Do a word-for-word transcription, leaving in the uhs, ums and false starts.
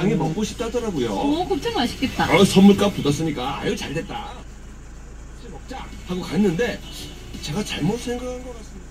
굉장히 먹고 싶다더라고요. 오, 곱창 맛있겠다. 어, 선물값 붙었으니까 아유 잘됐다. 먹자 하고 갔는데 제가 잘못 생각한 것 같습니다.